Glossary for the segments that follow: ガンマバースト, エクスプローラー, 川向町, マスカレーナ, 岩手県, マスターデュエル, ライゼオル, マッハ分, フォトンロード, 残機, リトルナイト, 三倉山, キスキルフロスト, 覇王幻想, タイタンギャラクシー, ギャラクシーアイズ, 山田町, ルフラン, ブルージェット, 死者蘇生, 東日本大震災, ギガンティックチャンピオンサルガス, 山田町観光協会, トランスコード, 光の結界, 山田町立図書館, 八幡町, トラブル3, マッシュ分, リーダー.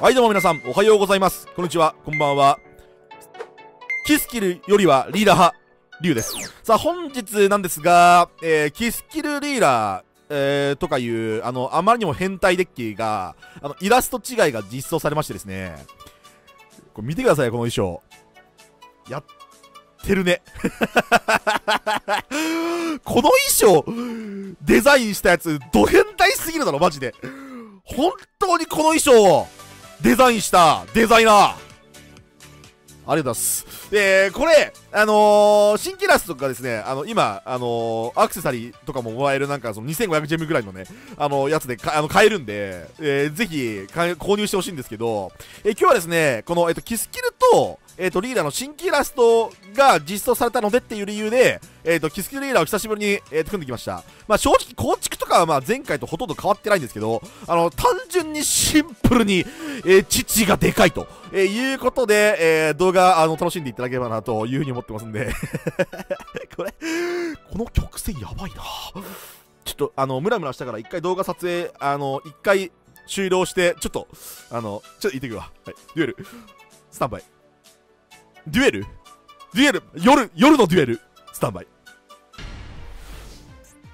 はいどうも皆さん、おはようございます、こんにちは、こんばんは。キスキルよりはリーダー派、リュウです。さあ本日なんですが、キスキルリーダーとかいうあまりにも変態デッキがイラスト違いが実装されましてですね、これ見てください、この衣装やってるねこの衣装デザインしたやつド変態すぎるだろマジで。本当にこの衣装をデザインしたデザイナーありがとうございます。これ新キラスとかですね、今アクセサリーとかももらえるなんかその2500ジェムぐらいのねやつで買えるんで、ぜひ購入してほしいんですけど、今日はですねこのキスキルとリーダーの新キラストが実装されたのでっていう理由で、キスキルリーダーを久しぶりに、組んできました。まあ正直構築とかはまあ前回とほとんど変わってないんですけど、単純にシンプルに、父がでかいと、いうことで、動画楽しんでいただければなというふうに思ってますんでこの曲線やばいな。ちょっとムラムラしたから一回動画撮影一回終了してちょっとちょっと行ってくるわ。はい、デュエルスタンバイ。デュエル夜のデュエルスタンバイ。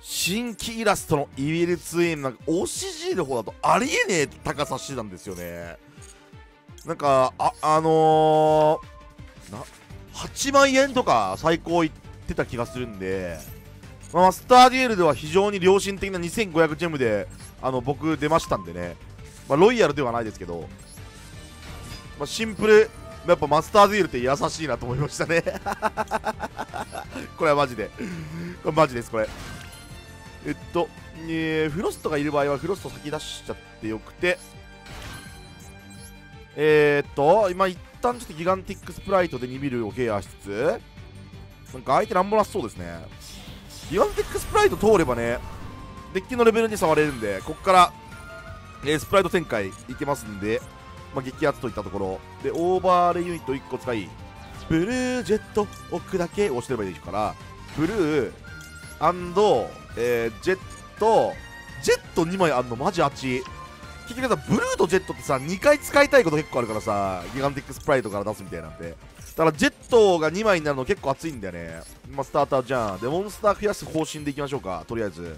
新規イラストのイヴィルツイン、なんか OCG の方だとありえねえ高さしてたんですよね。なんか8万円とか最高いってた気がするんで、まあ、マスターデュエルでは非常に良心的な2500ジェムで僕出ましたんでね、まあ、ロイヤルではないですけど、まあ、シンプルやっぱマスターデュエルって優しいなと思いましたねこれはマジでこれマジです。これフロストがいる場合はフロスト先出しちゃってよくて、今一旦ちょっとギガンティックスプライトで2ビルをケアしつつ、なんか相手なんもなさそうですね。ギガンティックスプライト通ればねデッキのレベルに触れるんで、こっから、スプライト展開いけますんで、まあ激アツといったところで、オーバーレイユニット1個使い、ブルージェット奥だけ押してればいいから、ブルー&、ジェット2枚あんのマジあち。結局さブルーとジェットってさ2回使いたいこと結構あるからさ、ギガンティックスプライトから出すみたいなんで、だからジェットが2枚になるの結構熱いんだよね。今スターターじゃんで、モンスター増やす方針でいきましょうか。とりあえず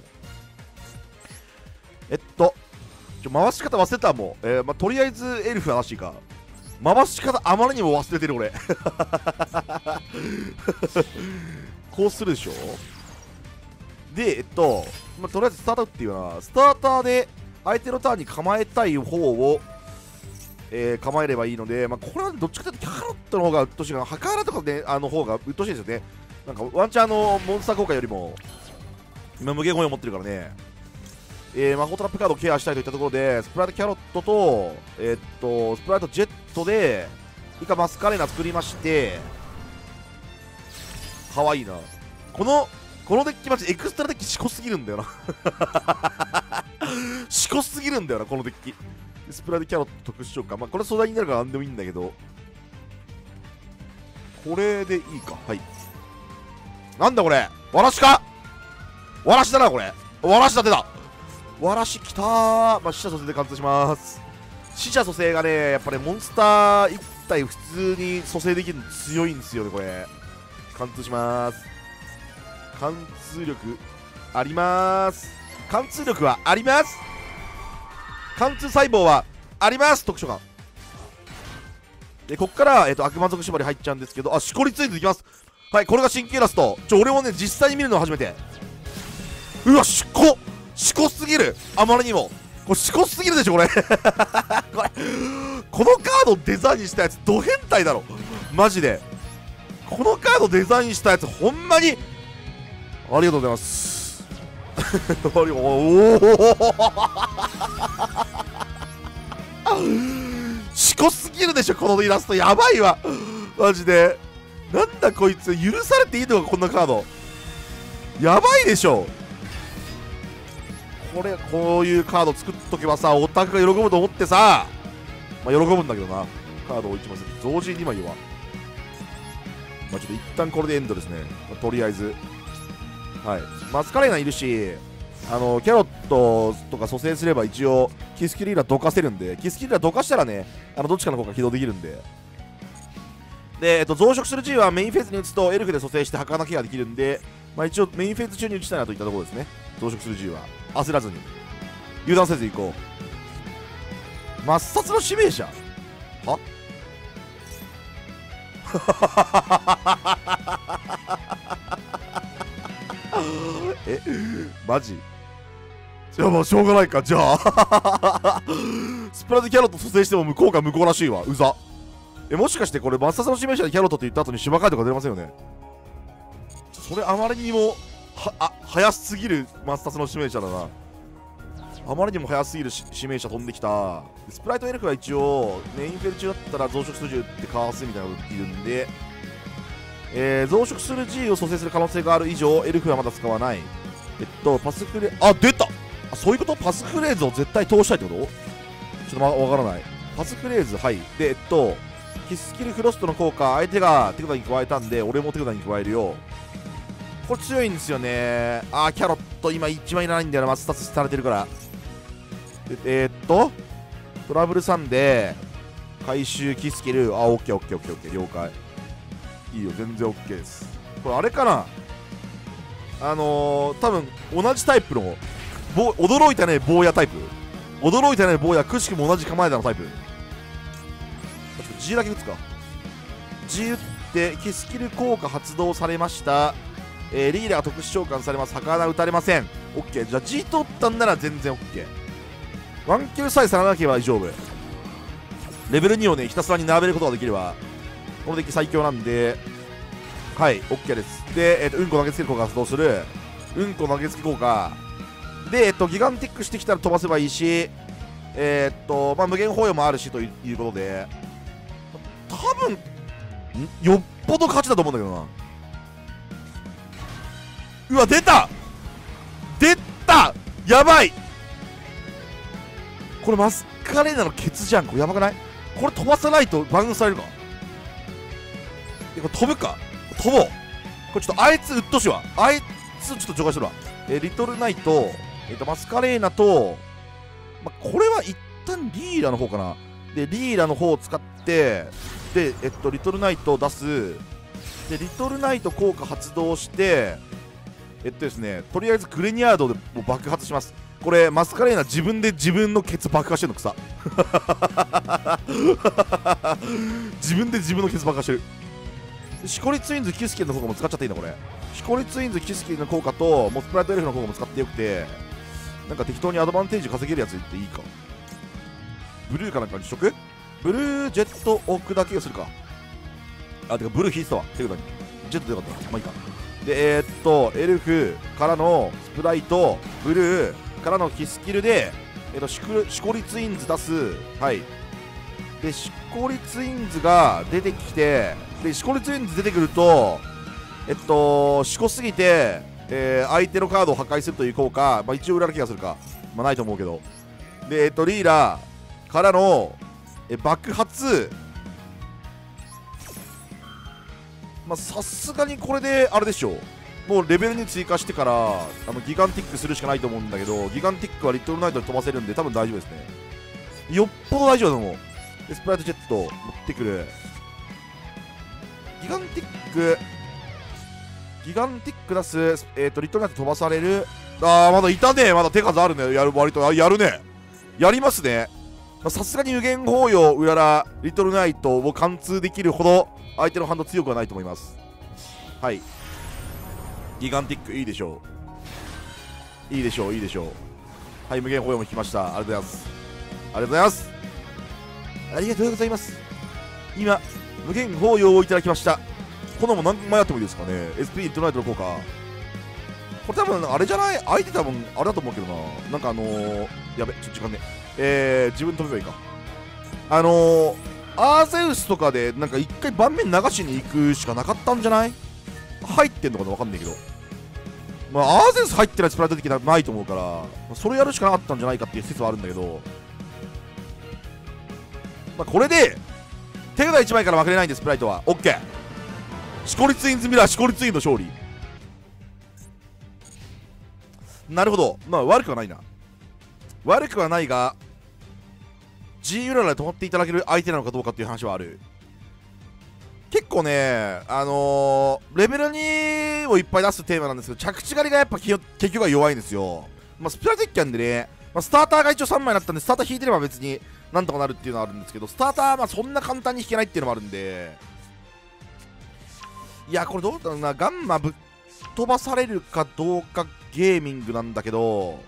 回し方忘れたもん、まあ、とりあえずエルフは正しいか。回し方あまりにも忘れてる俺こうするでしょ。でまあ、とりあえずスターターっていうのはスターターで相手のターンに構えたい方を、構えればいいので、まあ、これはどっちかというとキャロットの方がうっとしいな。ハカーラとかね方がうっとしいですよね。なんかワンチャンモンスター効果よりも今無限本を持ってるからね。魔法トラップカードをケアしたいといったところで、スプライトキャロットと、スプライトジェットで以下マスカレーナ作りまして、かわいいなこのデッキマジエクストラデッキしこすぎるんだよなしこすぎるんだよなこのデッキ。スプライトキャロット特殊召喚、まあ、これ素材になるから何でもいいんだけど、これでいいか。はい、なんだこれ、わらしか、わらしだなこれ、わらしだ出た、わらしきたー、まあ、死者蘇生で貫通します。死者蘇生がねやっぱねモンスター1体普通に蘇生できるの強いんですよね。これ貫通します。貫通力あります。貫通力はあります。貫通細胞はあります。特殊感でこっから、悪魔族縛り入っちゃうんですけど、あしこりついていきます。はい、これが神経ラスト。俺もね実際に見るの初めて。うわしこっしこすぎる、あまりにもこれしこすぎるでしょこれこのカードデザインしたやつド変態だろマジで。このカードデザインしたやつほんまにありがとうございますおおしこすぎるでしょこのイラスト、やばいわマジで。なんだこいつ、許されていいのかこんなカード、やばいでしょこれ。こういうカード作っとけばさオタクが喜ぶと思ってさ、まあ、喜ぶんだけどな。カードを1枚する増字2枚は、まあ、ちょっと一旦これでエンドですね、まあ、とりあえずはいマスカレーナいるし、キャロットとか蘇生すれば一応キスキリーラどかせるんで、キスキリーラどかしたらね、どっちかの方が起動できるんで、で、増殖する G はメインフェーズに打つとエルフで蘇生して儚きができるんで、まあ、一応メインフェーズ中に打ちたいなといったところですね。増殖する G は焦らずに油断せずいこう。抹殺の指名者はえ、マジじゃあもうしょうがないか、じゃあスプラでキャロット蘇生しても向こうが向こうらしいわ。うざえ、もしかしてこれ抹殺の指名者でキャロットって言った後に芝刈りとか出ませんよね。それあまりにも早すぎる抹殺の指名者だな。あまりにも早すぎる指名者飛んできた。スプライトエルフは一応メインフェル中だったら増殖する G ってかわすみたいなこと言っているんで、増殖する G を蘇生する可能性がある以上エルフはまだ使わない。パスフレーズ、あ、出た、あ、そういうこと。パスフレーズを絶対通したいってこと。ちょっとまだわからない。パスフレーズ、はい。で、キスキルフロストの効果、相手が手札に加えたんで俺も手札に加えるよ。これ強いんですよね。あー、キャロット今一番いらないんだよな、マスタスされてるから。トラブル3で回収キスキル、あ、オッケーオッケーオッケーオッケー、了解。いいよ、全然オッケーです。これあれかな、多分同じタイプの驚いたね坊やタイプ、驚いたね坊や、くしくも同じ構えだのタイプ。 G だけ打つか。 G 打ってキスキル効果発動されました。リーダーが特殊召喚されます。魚打たれません。 OK。 じゃあ G 取ったんなら全然 OK。 ワンキルさえされなければ大丈夫。レベル2をねひたすらに並べることができればこのデッキ最強なんで、はい、 OK です。で、うんこ投げつける効果発動する。うんこ投げつけ効果で、ギガンティックしてきたら飛ばせばいいし、まあ、無限包容もあるしということで、多分よっぽど勝ちだと思うんだけどな。うわ、出た出た、やばい、これマスカレーナのケツじゃん。これやばくない？これ飛ばさないとバウンされるか。これ飛ぶか、飛ぼう。これちょっとあいつうっとしわ、あいつちょっと除外してるわ。リトルナイト、マスカレーナと、ま、これは一旦リーラの方かな。でリーラの方を使ってで、リトルナイトを出す。でリトルナイト効果発動してですね、とりあえずグレニアードでもう爆発します。これマスカレーナ自分で自分のケツ爆破してるの、草自分で自分のケツ爆破してる。シコリツインズキスキルの効果も使っちゃっていいんだこれ。シコリツインズキスキルの効果とモスプライトエルフの効果も使ってよくて、なんか適当にアドバンテージ稼げるやついっていいか。ブルーかなんかに食ブルージェットオークだけをするか。あ、てかブルー引いてたわ手札に。ジェットでよかったな、まあいいか。でエルフからのスプライト、ブルーからのキスキルで、シコリツインズ出す。はい。でシコリツインズが出てきて、でシコリツインズ出てくるとシコすぎて、相手のカードを破壊するという効果、まあ、一応売られる気がするか、まあ、ないと思うけど。でリーラからの爆発、まあさすがにこれであれでしょう、もうレベルに追加してからギガンティックするしかないと思うんだけど、ギガンティックはリトルナイトで飛ばせるんで多分大丈夫ですね。よっぽど大丈夫だと思う。スプライトジェット持ってくる。ギガンティック、ギガンティック出す。リトルナイト飛ばされる。ああ、まだいたね、まだ手数あるね。やる、割とやるね、やりますね。さすがに無限包容うららリトルナイトを貫通できるほど相手の反動強くはないと思います。はい。ギガンティックいいでしょう、いいでしょう、いいでしょう。はい、無限包容も引きました。ありがとうございます、ありがとうございます、ありがとうございます。今無限包容をいただきました。このも何枚あってもいいですかね。 SP リトルナイトの効果、これ多分あれじゃない、相手多分あれだと思うけどな、なんかやべ、ちょっと時間ね、自分飛べばいいか。アーゼウスとかでなんか一回盤面流しに行くしかなかったんじゃない。入ってんのかわかんないけど、まあ、アーゼウス入ってないスプライト的なないと思うから、それやるしかなかったんじゃないかっていう説はあるんだけど、まあ、これで手札1枚から負けれないんでスプライトは OK。 シコリツインズミラー、シコリツインの勝利。なるほど。まあ悪くはないな。悪くはないが、G うららで止まっていただける相手なのかどうかっていう話はある。結構ね、レベル2をいっぱい出すテーマなんですけど、着地狩りがやっぱ結局は弱いんですよ。まあ、スピラテッキャンでね、まあ、スターターが一応3枚になったんで、スターター引いてれば別になんとかなるっていうのはあるんですけど、スターターまあそんな簡単に引けないっていうのもあるんで、いや、これどうだろうな、ガンマぶっ飛ばされるかどうかゲーミングなんだけど、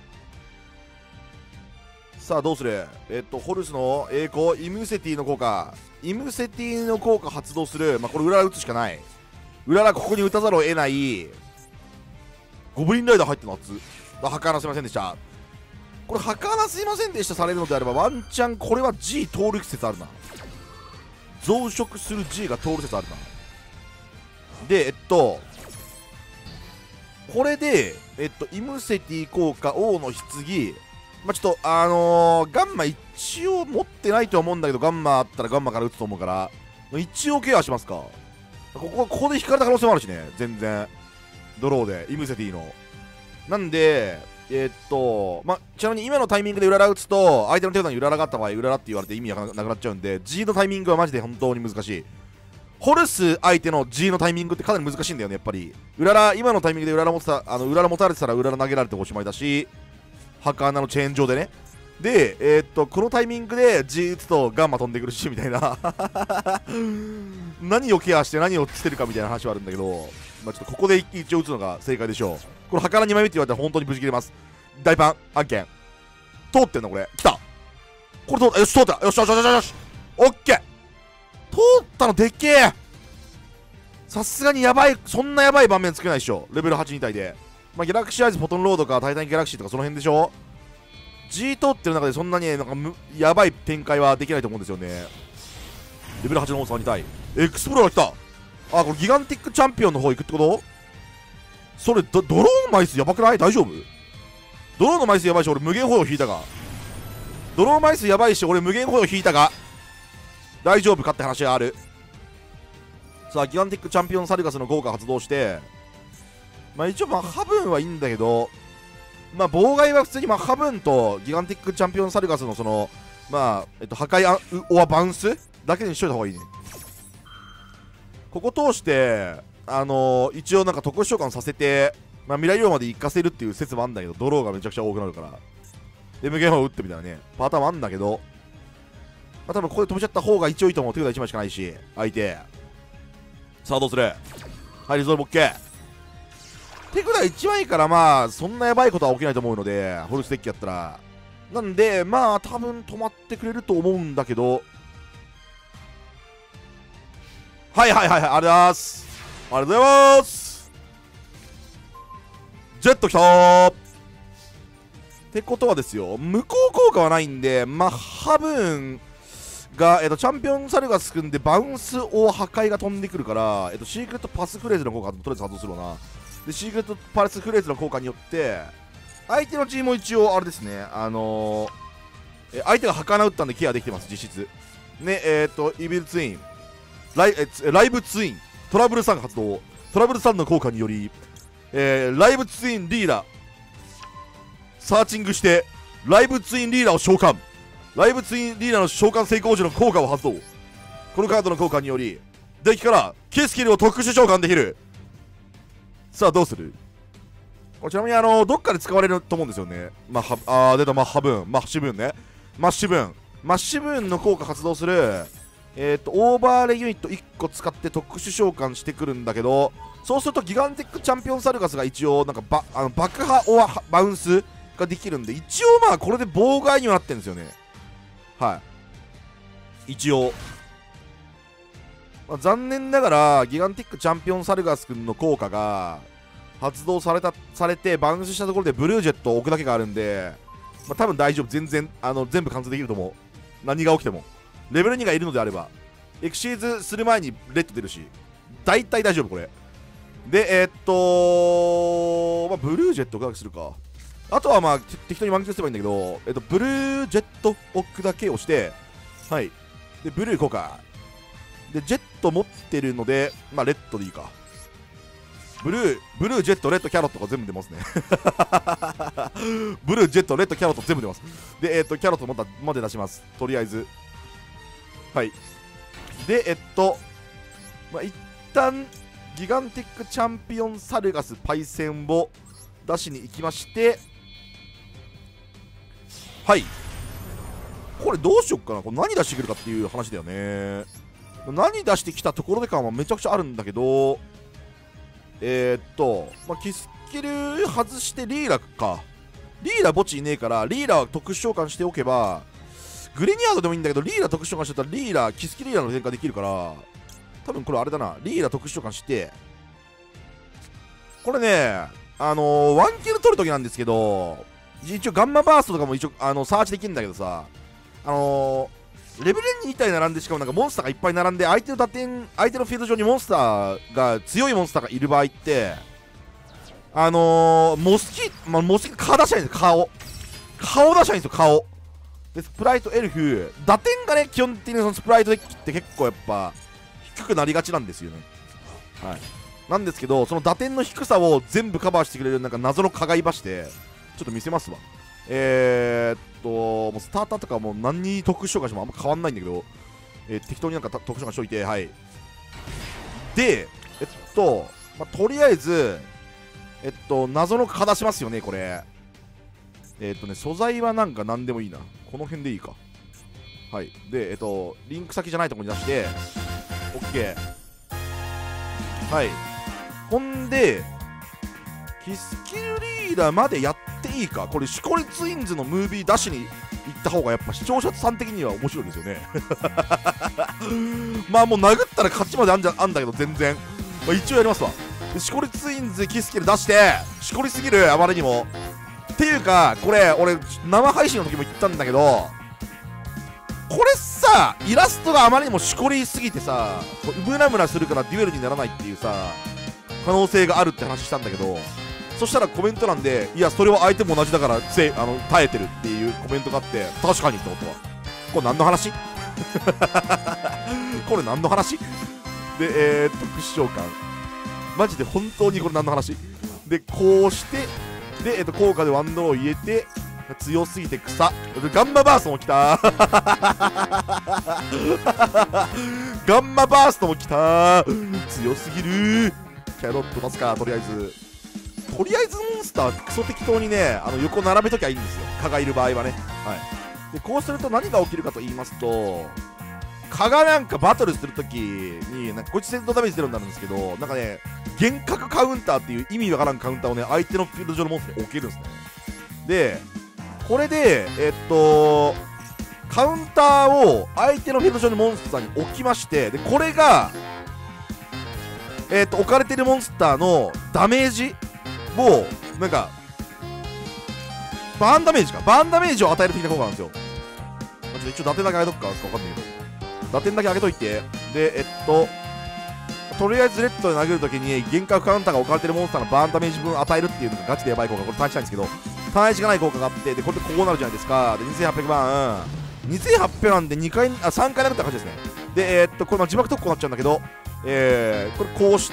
さあどうする。ホルスの栄光、イムセティの効果、イムセティの効果発動する。まあ、これ、うらら打つしかない。うらら、ここに打たざるを得ない。ゴブリンライダー入ってるの熱。はかなすいませんでした。これ、はかなすいませんでしたされるのであれば、ワンチャン、これは G 通る説あるな。増殖する G が通る説あるな。で、これで、イムセティ効果、王の棺、まあちょっとガンマ一応持ってないと思うんだけど、ガンマあったらガンマから打つと思うから一応ケアしますか。ここで引かれた可能性もあるしね、全然ドローでイムセティのなんで、まあちなみに今のタイミングでうらら打つと相手の手札にうららがあった場合、うららって言われて意味がなくなっちゃうんで、 G のタイミングはマジで本当に難しい。ホルス相手の G のタイミングってかなり難しいんだよね、やっぱり。うらら今のタイミングでうらら持たれてたらうらら投げられておしまいだし、墓穴のチェーン上でね。で、このタイミングで G 打つとガンマ飛んでくるしみたいな何をケアして何をしてるかみたいな話はあるんだけど、まあ、ちょっとここで一応打つのが正解でしょう。これ墓穴2枚目って言われたら本当に無事切れます。大パン案件通ってんのこれ。来た、これ通った。よし通った。よしよしよしよし、オッケー。通ったのでっけえ。さすがにやばい、そんなやばい盤面作れないでしょ、レベル8 2体で。まあ、ギャラクシーアイズ、フォトンロードか、タイタンギャラクシーとかその辺でしょ。 G 通ってる中でそんなになんかやばい展開はできないと思うんですよね。レベル8のモンスター2体。エクスプローラー来た。あ、これギガンティックチャンピオンの方行くってこと？それ、ドローン枚数やばくない？大丈夫？ドローンの枚数やばいし、俺無限保養引いたが。ドローン枚数やばいし、俺無限保養引いたが。大丈夫かって話がある。さあ、ギガンティックチャンピオンサルガスの効果発動して、まあ一応マッハ分はいいんだけど、まあ妨害は普通にマッハ分とギガンティックチャンピオンサルガスのそのまあ破壊オアバウンスだけにしといた方がいいね。ここ通して一応なんか特殊召喚させて、まあ、未来量まで行かせるっていう説もあるんだけど、ドローがめちゃくちゃ多くなるからで無限砲を打ってみたいなねパターンもあるんだけど、まあ多分ここで飛びちゃった方が一応いいと思う。手札1枚しかないし相手。さあどうする。はいリゾルボッケー。手札1枚からまあそんなやばいことは起きないと思うので、ホルスデッキやったらなんでまあ多分止まってくれると思うんだけど、はいはいはいはい、ありがとうございます、ありがとうございます。ジェットきたーってことはですよ、無効効果はないんで、まあハブーンが、チャンピオンサルガスくんでバウンスを破壊が飛んでくるから、シークレットパスフレーズの効果とりあえず発動するわな。でシークレットパレスフレーズの効果によって相手のチームも一応あれですね、相手が儚打ったんでケアできてます実質ね。イビルツインライブツイントラブル3発動。トラブル3の効果により、ライブツインリーダーサーチングしてライブツインリーダーを召喚。ライブツインリーダーの召喚成功時の効果を発動。このカードの効果によりデッキからキスキルを特殊召喚できる。さあどうする。これちなみにどっかで使われると思うんですよね。まあ、出たマッハ分、マッシュ分ね。マッシュ分。マッシュ分の効果発動する。オーバーレイユニット1個使って特殊召喚してくるんだけど、そうするとギガンティックチャンピオンサルガスが一応、なんか爆破オアバウンスができるんで、一応まあこれで妨害にはなってるんですよね。はい。一応。まあ残念ながらギガンティックチャンピオンサルガス君の効果が発動されてバウンスしたところでブルージェットを置くだけがあるんで、まあ、多分大丈夫。全然全部完成できると思う。何が起きてもレベル2がいるのであればエクシーズする前にレッド出るし大体大丈夫これで。まあ、ブルージェットを置くだけするか。あとはまあ適当に満喫すればいいんだけど、ブルージェットを置くだけをして、はいでブルー効果でジェット持ってるので、まあ、レッドでいいか。ブルージェットレッドキャロットが全部出ますねブルージェットレッドキャロット全部出ます。でキャロットまで出しますとりあえず。はいでまあ、一旦ギガンティックチャンピオンサルガスパイセンを出しに行きまして、はい、これどうしよっかな、これ何出してくるかっていう話だよね。何出してきたところで感はめちゃくちゃあるんだけど、まあ、キスキル外してリーラか。リーラ墓地いねえからリーラは特殊召喚しておけば、グレニアードでもいいんだけどリーラ特殊召喚してたらリーラキスキリーラの展開できるから、多分これあれだな、リーラ特殊召喚してこれね、ワンキル取るときなんですけど、一応ガンマバーストとかも一応サーチできるんだけどさ、レベル2体並んで、しかもなんかモンスターがいっぱい並んで、相手のフィールド上にモンスターが強いモンスターがいる場合って、モスキ顔出したいんですよ、顔出したいんですよ、顔でスプライトエルフ打点がね、基本的にそのスプライトデッキって結構やっぱ低くなりがちなんですよね。はい、なんですけど、その打点の低さを全部カバーしてくれるなんか謎の加害ばして、ちょっと見せますわ。もうスターターとかもう何に特殊召喚してもあんま変わんないんだけど、適当になんか特殊召喚しといて、はい。で、まあ、とりあえず、謎の蚊出しますよね、これ。素材はなんか何でもいいな。この辺でいいか。はい。で、リンク先じゃないところに出して、OK。はい。ほんで、キスキルリーダーまでやって、いいかこれ、シコリツインズのムービー出しに行った方がやっぱ視聴者さん的には面白いですよねまあもう殴ったら勝ちまであんだけど全然、まあ、一応やりますわ。シコリツインズキスキル出してシコリすぎる、あまりにも。っていうかこれ俺生配信の時も言ったんだけど、これさイラストがあまりにもシコリすぎてさ、ムラムラするからデュエルにならないっていうさ可能性があるって話したんだけど、そしたらコメント欄で、いや、それは相手も同じだから耐えてるっていうコメントがあって、確かにってことはこれ何の話これ何の話で、特殊召喚マジで本当にこれ何の話で、こうしてで、効果でワンドロー入れて、強すぎて草ガンマバーストも来たガンマバーストも来た、強すぎる。キャロット出すか、とりあえずモンスタークソ適当にね、横並べときゃいいんですよ、蚊がいる場合はね。はい、でこうすると何が起きるかと言いますと、蚊がなんかバトルするときになんかこっち戦闘ダメージゼロになるんですけど、なんかね幻覚カウンターっていう意味わからんカウンターをね相手のフィールド上のモンスターに置けるんですね。でこれでカウンターを相手のフィールド上のモンスターに置きまして、でこれが置かれてるモンスターのダメージもうなんかバーンダメージを与える的な効果なんですよ。ちょっと一応打点だけ上げとくか、わかんないけど打点だけ上げといて、でとりあえずレッドで投げるときに幻覚カウンターが置かれてるモンスターのバーンダメージ分与えるっていうのがガチでやばい効果、これ単一なんですけど、単一がない効果があって、でこれでこうなるじゃないですか。で2800万、2800なんで3回なくった感じですね。でこれ字幕特攻になっちゃうんだけど、これこうす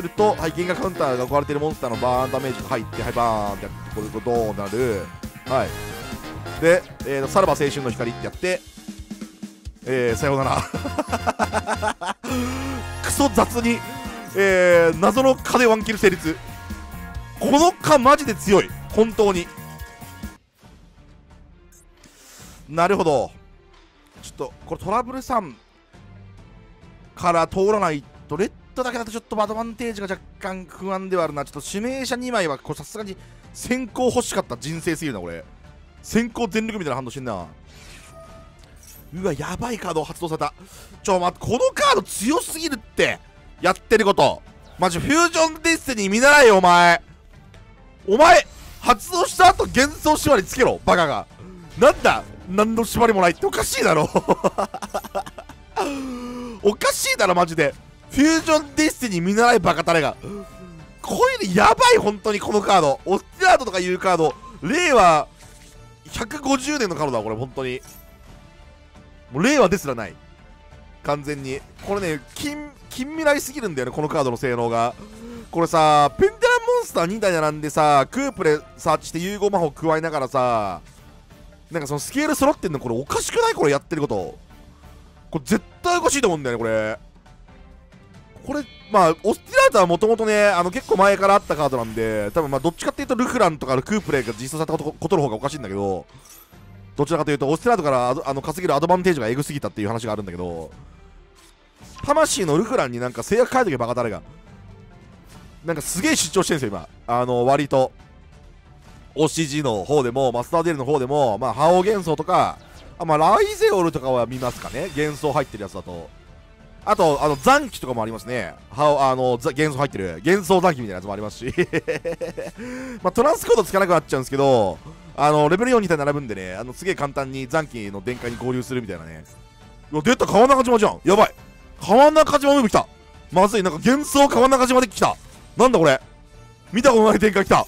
ると、はい、幻覚カウンターが壊れてるモンスターのバーンダメージが入って、はい、バーンってやって、これドーンなる。はいで、さらば青春の光ってやって、さようならクソ雑に、謎の蚊でワンキル成立。この蚊マジで強い、本当に。なるほど、ちょっとこれトラブル3から通らないとレッドだけだとちょっとアドバンテージが若干不安ではあるな。ちょっと指名者2枚はさすがに先行欲しかった、人生すぎるなこれ。先行全力みたいな反応してんな。うわやばいカードを発動された。ちょ待って、このカード強すぎるって、やってることマジフュージョンデスティニー見習えよ、お前発動した後幻想縛りつけろバカが。なんだ何の縛りもないっておかしいだろおかしいだろマジで。フュージョンディスティニー見習いバカタレが。こういうのやばい本当に、このカードオスティラードとかいうカード、令和150年のカードだこれ本当に。もう令和ですらない完全にこれね、近未来すぎるんだよねこのカードの性能が。これさ、ペンテラモンスター2体並んでさ、クープでサーチして融合魔法加えながらさ、なんかそのスケール揃ってんの、これおかしくない？これやってること、これ絶対おかしいと思うんだよね、これ。これ、まあ、オスティラータはもともとね、結構前からあったカードなんで、多分まあ、どっちかっていうと、ルフランとかのクープレイが実装されたことの方がおかしいんだけど、どちらかというと、オスティラータから稼げるアドバンテージがエグすぎたっていう話があるんだけど、魂のルフランになんか制約変えとけばバカ誰が。なんかすげえ主張してるんですよ、今。割と、OCG の方でも、マスターデールの方でも、まあ、覇王幻想とか、まあ、ライゼオルとかは見ますかね、幻想入ってるやつだと。あと、残機とかもありますね。幻想入ってる。幻想残機みたいなやつもありますし、まあ。トランスコードつかなくなっちゃうんですけど、レベル4みたいに並ぶんでね、すげえ簡単に残機の電解に合流するみたいなね。いや、出た川中島じゃん。やばい。川中島ムーブ来た。まずい。なんか幻想川中島で来た。なんだこれ。見たことない展開来た。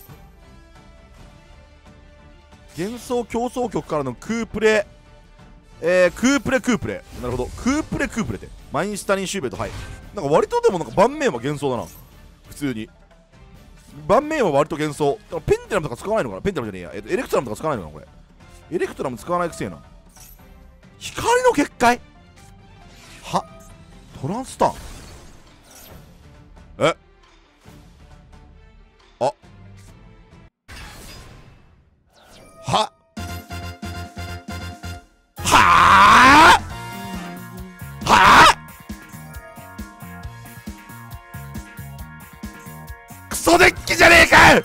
幻想競争局からのクープレ。クープレ。なるほど。クープレって。マインスタリンシューベルト、はい。なんか割とでもなんか盤面は幻想だな。普通に。盤面は割と幻想。だからペンテラムとか使わないのかな？ペンテラムじゃねえや。エレクトラムとか使わないのかなこれ。エレクトラム使わないくせえな。光の結界はトランスターンえあはおいクソデッキじゃねえか、ター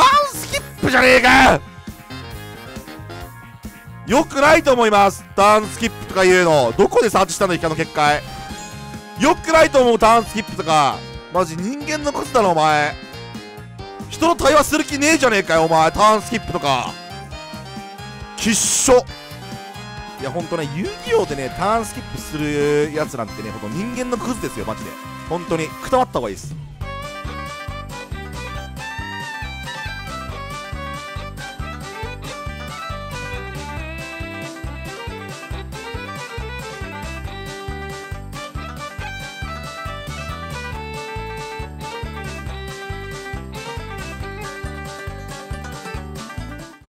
ンスキップじゃねえか、よくないと思います。ターンスキップとかいうのどこでサーチしたの、イカの結界よくないと思う。ターンスキップとかマジ人間のコツだろお前、人の対話する気ねえじゃねえかよお前。ターンスキップとかきっしょ。いやほんとね、遊戯王でね、ターンスキップするやつなんてね、ほんと人間のクズですよ、マジで。ほんとに、くたばった方がいいです。